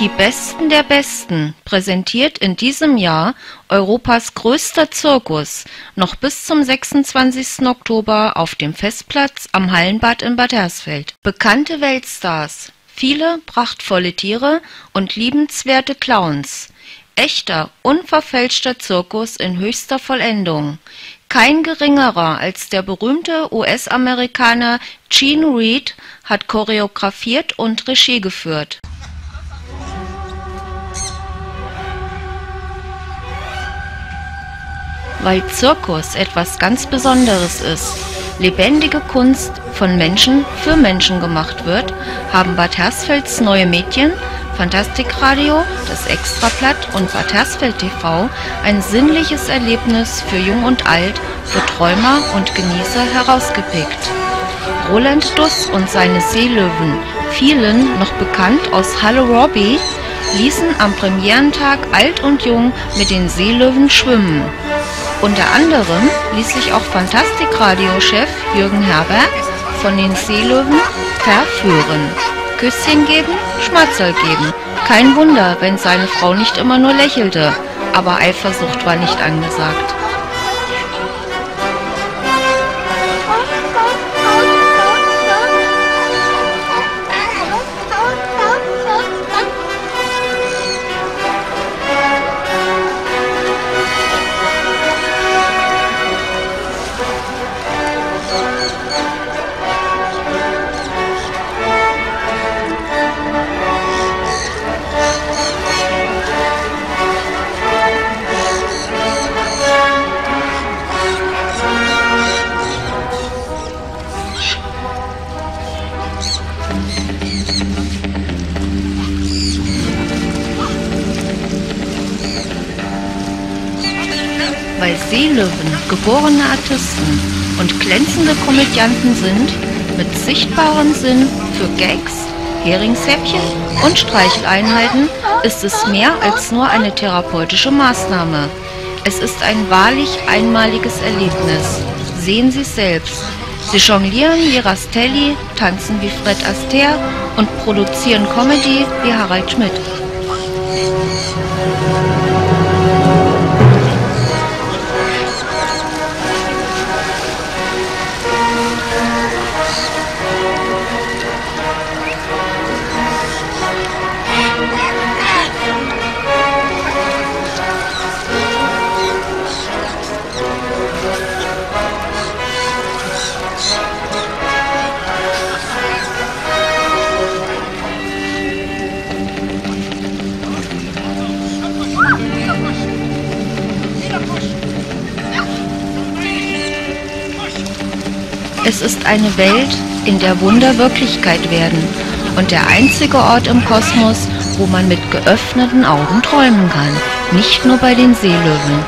Die Besten der Besten präsentiert in diesem Jahr Europas größter Zirkus, noch bis zum 26. Oktober auf dem Festplatz am Hallenbad in Bad Hersfeld. Bekannte Weltstars, viele prachtvolle Tiere und liebenswerte Clowns. Echter, unverfälschter Zirkus in höchster Vollendung. Kein geringerer als der berühmte US-Amerikaner Gene Reed hat choreografiert und Regie geführt. Weil Zirkus etwas ganz Besonderes ist, lebendige Kunst von Menschen für Menschen gemacht wird, haben Bad Hersfelds Neue Medien, Fantastic Radio, das Extrablatt und Bad Hersfeld TV ein sinnliches Erlebnis für Jung und Alt, für Träumer und Genießer herausgepickt. Roland Duss und seine Seelöwen, vielen noch bekannt aus Hallo Robby, ließen am Premierentag alt und jung mit den Seelöwen schwimmen. Unter anderem ließ sich auch Fantastic Radio-Chef Jürgen Herber von den Seelöwen verführen. Küsschen geben, Schmatzer geben. Kein Wunder, wenn seine Frau nicht immer nur lächelte, aber Eifersucht war nicht angesagt. Weil Seelöwen geborene Artisten und glänzende Komödianten sind, mit sichtbarem Sinn für Gags, Heringshäppchen und Streicheleinheiten, ist es mehr als nur eine therapeutische Maßnahme. Es ist ein wahrlich einmaliges Erlebnis. Sehen Sie es selbst. Sie jonglieren wie Rastelli, tanzen wie Fred Astaire und produzieren Comedy wie Harald Schmidt. Es ist eine Welt, in der Wunder Wirklichkeit werden und der einzige Ort im Kosmos, wo man mit geöffneten Augen träumen kann, nicht nur bei den Seelöwen.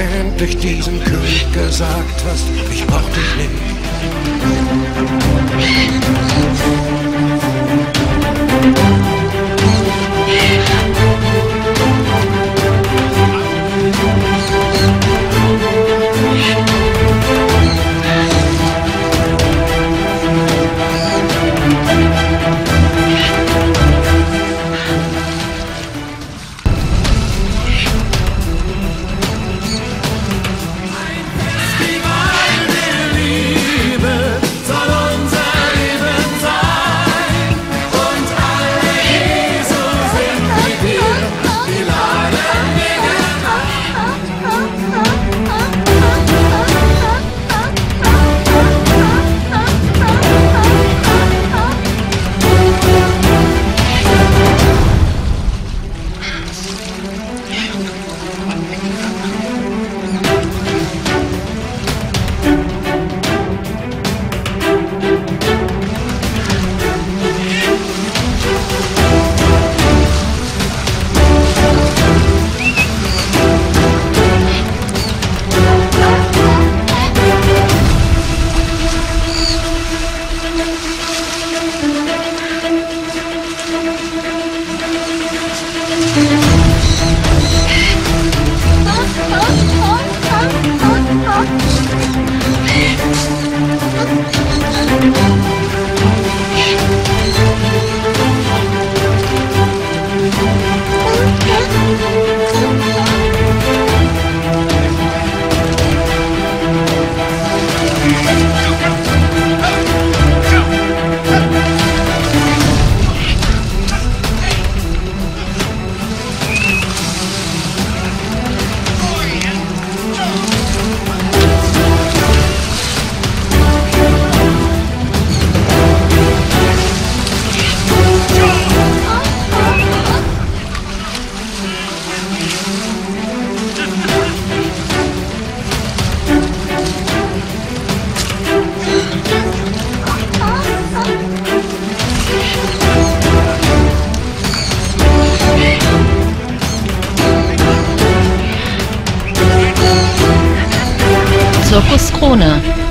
endlich diesem König gesagt hast, ich brauch dich nicht.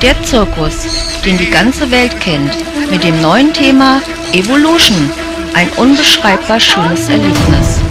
Der Zirkus, den die ganze Welt kennt, mit dem neuen Thema Evolution. Ein unbeschreibbar schönes Erlebnis.